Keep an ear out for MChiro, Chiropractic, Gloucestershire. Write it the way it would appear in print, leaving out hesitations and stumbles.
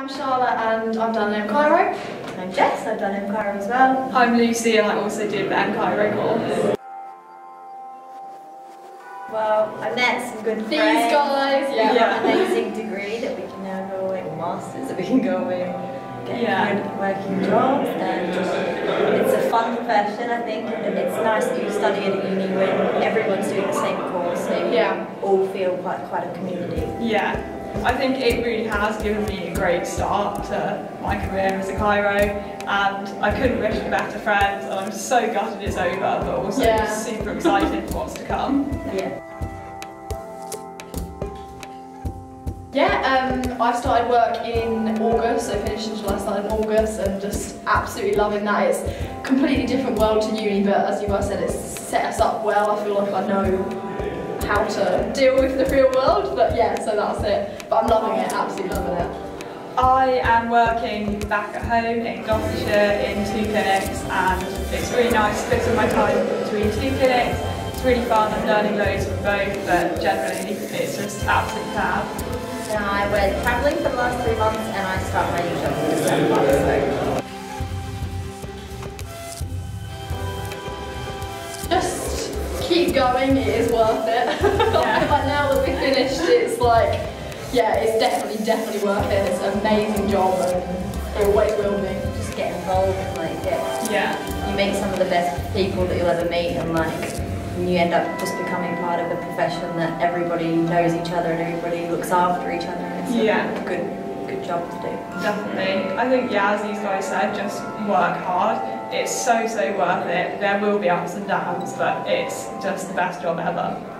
I'm Charlotte and I've done MChiro. I'm Jess, I've done MChiro as well. I'm Lucy and I also did the MChiro course. Well, I met some good friends. These guys, yeah. Amazing degree that we can now go away, masters that we can go away and get good working jobs. And it's a fun profession, I think. It's nice that you study at a uni when everyone's doing the same course, so you all feel quite a community. Yeah. I think it really has given me a great start to my career as a chiro, and I couldn't wish for better friends, and I'm so gutted it's over, but also super excited for what's to come. I started work in August, so finished in July, started in August, and just absolutely loving that. It's a completely different world to uni, but as you guys said, it's set us up well. I feel like I know how to deal with the real world, but so that's it. But I'm loving it, absolutely loving it. I am working back at home in Gloucestershire in 2 clinics, and it's really nice splitting my time between 2 clinics. It's really fun, I'm learning loads from both, but generally it's just absolutely fab. And I went travelling for the last 3 months and I start my new job in December. Keep going, it is worth it. Like now that we've finished, it's like, it's definitely worth it. It's an amazing job and it always will be. Just get involved and you meet some of the best people that you'll ever meet, and you end up just becoming part of a profession that everybody knows each other and everybody looks after each other, and it's a good job to do. Definitely. I think as these guys said, just work hard. It's so worth it. There will be ups and downs, but it's just the best job ever.